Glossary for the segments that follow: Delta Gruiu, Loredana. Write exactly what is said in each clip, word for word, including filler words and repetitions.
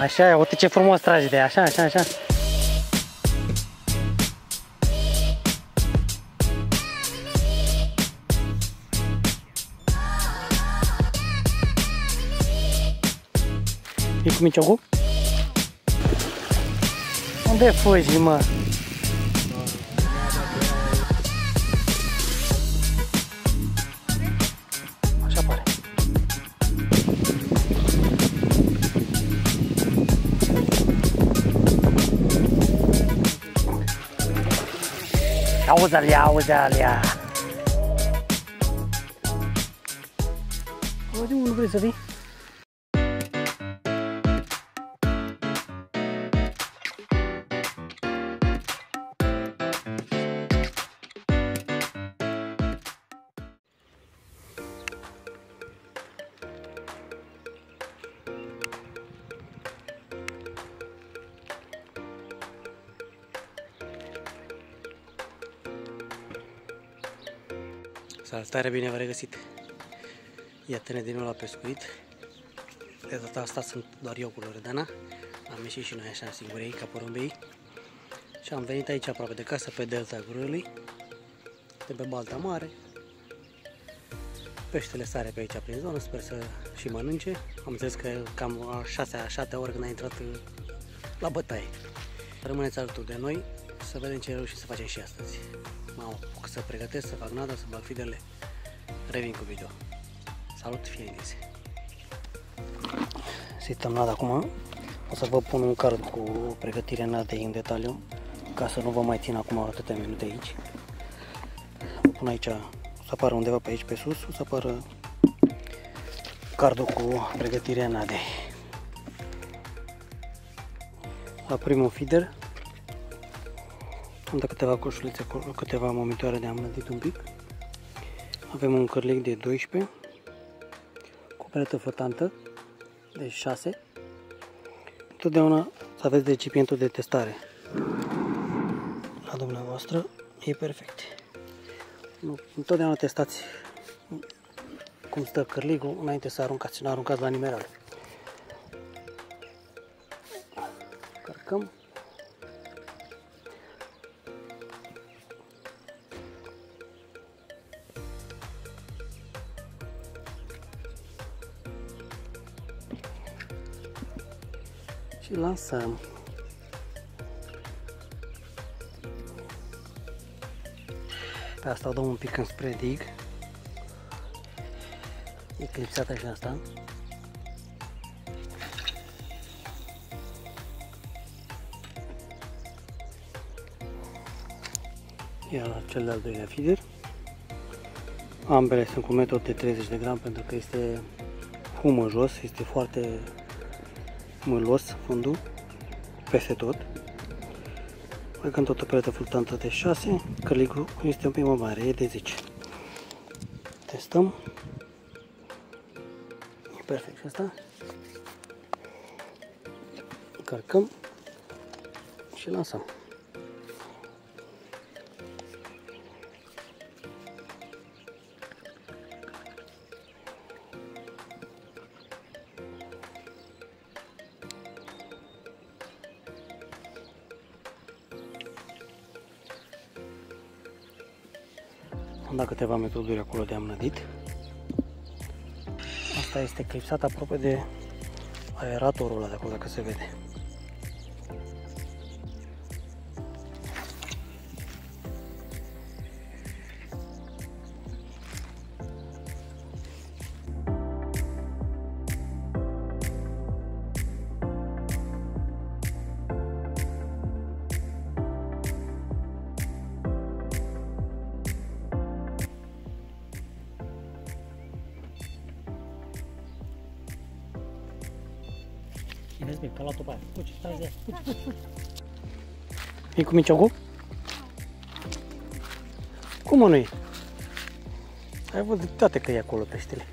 Așa, uite ce frumos trage de aia, așa, așa, așa. E cu miciocul? Unde fugi, mă? Așa pare. Auzi-alea, auzi-alea. Auzi, nu vrei să vii? Salutare, bine v-am regăsit! Iată-ne din nou la pescuit. De data asta sunt doar eu cu Loredana. Am ieșit și noi așa singurei, ca porumbei. Și am venit aici aproape de casă, pe Delta Gruiului, de pe balta mare. Peștele sare pe aici prin zonă, sper să și mănânce. Am înțeles că cam a șasea-a șatea oră când a intrat la bătaie. Rămâneți alături de noi să vedem ce reușim să facem și astăzi. M-am apucat să pregătesc, să fac nada, să bag fidelele. Revin cu video. Salut, fiindiți! Sităm nada acum. O să vă pun un card cu pregătirea nadei în detaliu, ca să nu vă mai țin acum atâtea minute aici. O pun aici, o să apară undeva pe aici pe sus, o să apară cardul cu pregătirea nadei. La primul feeder am dat câteva coșulețe, câteva momitoare de amădit un pic. Avem un cârlig de doisprezece, cu o peretă flotantă de șase. Întotdeauna să aveți recipientul de testare la dumneavoastră, e perfect. Nu, întotdeauna testați cum stă cârligul înainte să aruncați, nu aruncați la nimeral. Cărcăm. Și lansăm. Pe asta o dăm un pic înspre dig. E clipsată și asta. Iar cel de-al doilea feeder. Ambele sunt cu metod de treizeci de gram pentru că este humă jos, este foarte mâlos fundul, peste tot. Băgăm tot o peretă flutantă de șase, cărligul este un pic mai mare, e de zece. Testăm. E perfect și asta. Încărcăm și lansăm. Am dat câteva metoduri acolo de amnădit. Asta este clipsat aproape de aeratorul ăla de acolo, dacă se vede. Că-a luat-o pe aia. Puci, stai de aia. E cu miciocul? Cum mă, nu e? Ai văzut toate că e acolo peștele.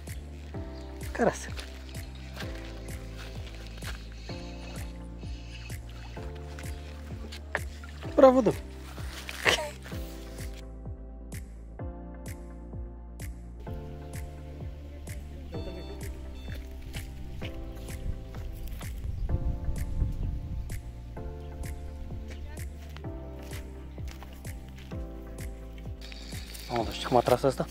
Carasă. Bravo, domn! Mamă, știi cum a tras asta?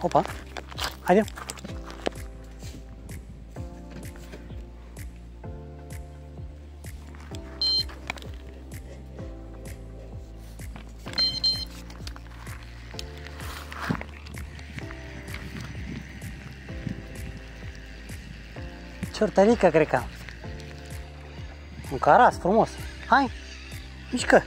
Opa, haide! Ciortărică, cred că. Un caras frumos. Hai, mișcă!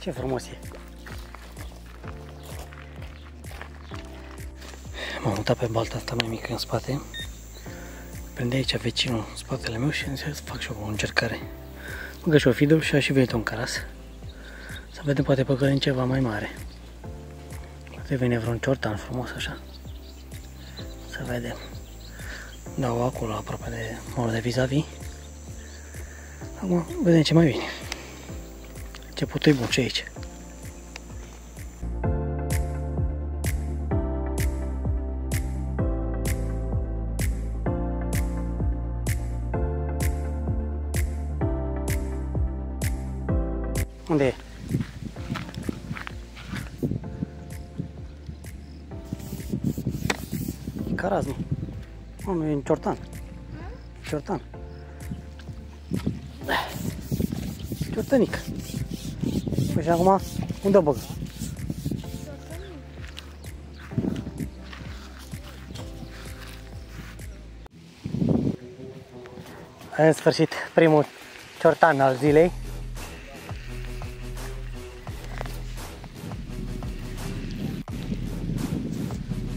Ce frumos e! M-am mutat pe balta asta mai mică în spate. Prinde aici vecinul în spatele meu și încerc să fac și o încercare. Băgă și o fidă și a și venit un caras. Să vedem, poate păcălim ceva mai mare. Poate vine vreun ciortan frumos așa. Să vedem. Dau acolo aproape de morul de vis-a-vis. Acum vedem ce mai vine. Începutul e bun, ce aici? Unde e? E caraz, nu? Nu, nu, e un ciortan. Ciortan. Ciortănic. Păi și acum, unde o băgă? În sfârșit, primul ciortan al zilei.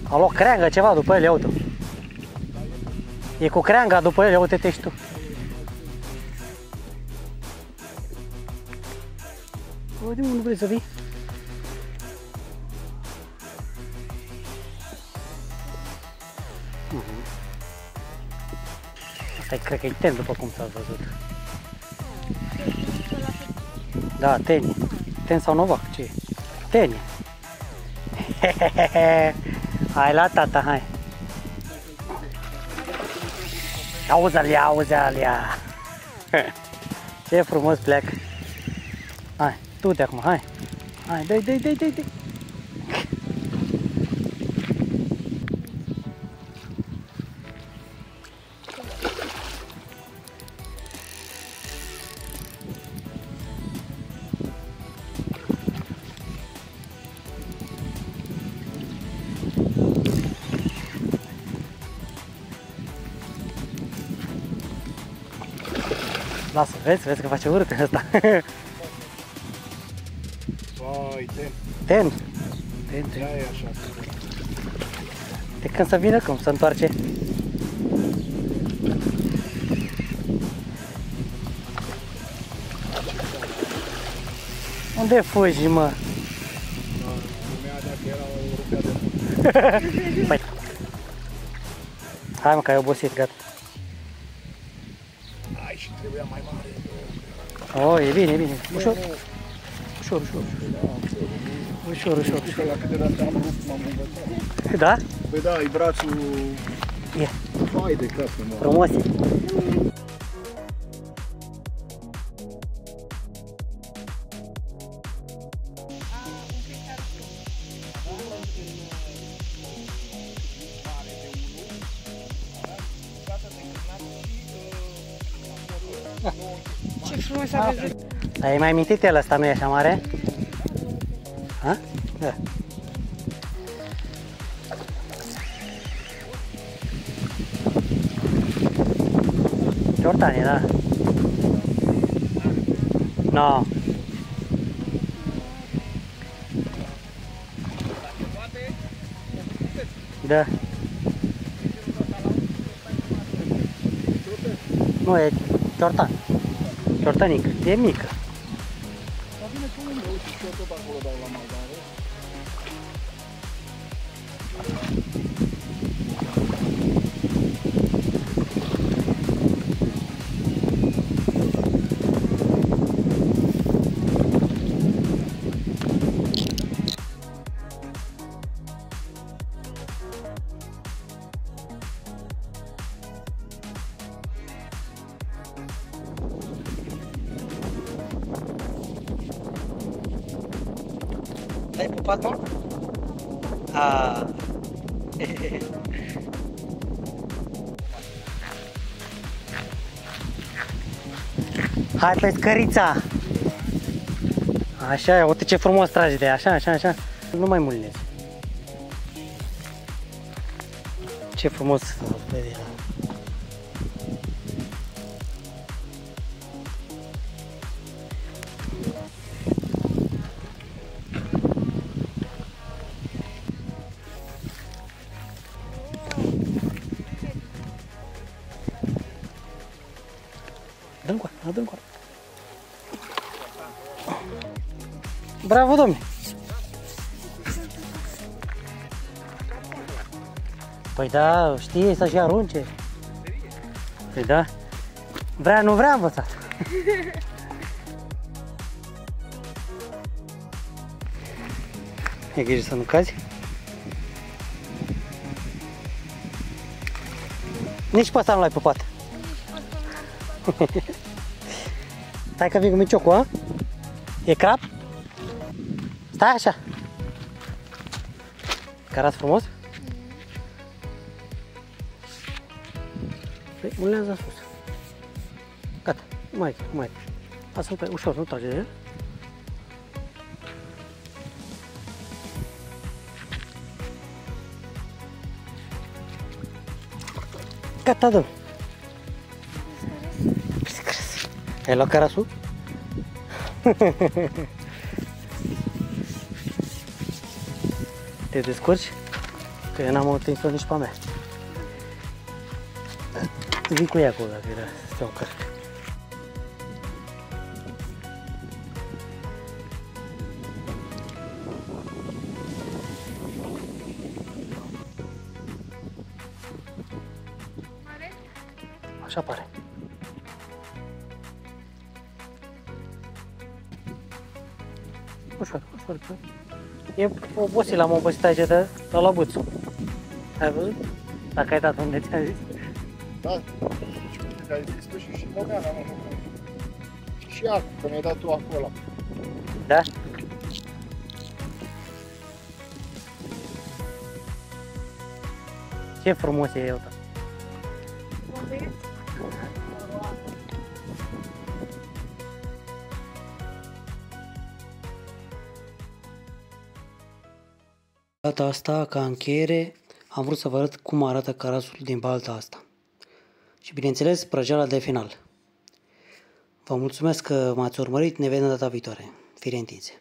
A luat creangă ceva după ele, uite. E cu creanga după ele, uite-te și tu. De unde vrei să vii? Asta cred că e ten, după cum s-a văzut. Da, ten. Ten sau Novac, ce e? Ten. Hai la tata, hai. Auzi-l, auzi-l. Ce frumos pleacă. Hai. Tu de acum, hai! Hai, dă-i, dă-i, dă-i, dă-i! Lasă, vezi, vezi că face urât ăsta! Ten! Ten, ten. Da, e așa. De când să vină, cum se întoarce? Unde fugi, mă? Păi. Hai, mă, că ai obosit, gata. Ai și trebuia mai mare. O, e bine, e bine. Ușor, ușor, ușor. Ușor, ușor, ușor. La câte date am rupt, m-am îmbătat. Da? Păi da, e brațul... Yeah. Fai de cap, mă. Frumos e. Ce frumos a văzut. Dar e mai mintit el ăsta, nu e așa mare? Ha? Da. Ciortane, da? No. Da. Nu, e ciortan. Ciortanică, e mică. Dar vine cu unde, uite, și eu tot acolo dau la maldare. Ai pupat mă? Aaaa. Hai pe scărița! Așa e, uite ce frumos trage de ea, așa, așa, așa. Nu mai mulinezi. Ce frumos vede ea. Adâncoa, adâncoa. Bravo, domne! Păi da, știi să-și arunce. Păi da. Vrea, nu vrea, învățat. E grijă să nu cazi. Nici pe asta nu l-ai pupat. Stai că vin cu miciocul, a? E crap? Stai așa. Că arată frumos? Păi, mulează sus. Gata, mai, mai. Lasă-l pe ușor, nu trage de el. Gata, domn. Ai luat carasul? Te descurci? Că eu n-am atins-o nici pe a mea. Vin cu ea acolo dacă era să te încărc. Așa pare. Ușor, ușor, ușor. E obosit, l-am obosit aici de la Lăbuțu. Ai văzut? Dacă ai dat unde ți-am zis. Da, ți-ai zis tu și și Loredana, mă. Și acum, că mi-ai dat tu acolo. Da? Ce frumos e Delta. Data asta, ca încheiere, am vrut să vă arăt cum arată carasul din balta asta. Și bineînțeles, prăjeala de final. Vă mulțumesc că m-ați urmărit, ne vedem data viitoare. Fire întinse!